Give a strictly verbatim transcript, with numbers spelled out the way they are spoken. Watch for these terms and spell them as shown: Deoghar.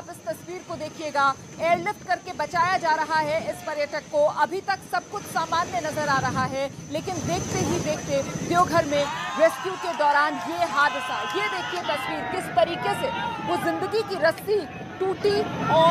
आप इस तस्वीर को देखिएगा, एयरलिफ्ट करके बचाया जा रहा है इस पर्यटक को। अभी तक सब कुछ सामान्य नजर आ रहा है, लेकिन देखते ही देखते देवघर में रेस्क्यू के दौरान ये हादसा, ये देखिए तस्वीर, किस तरीके से वो जिंदगी की रस्सी टूटी और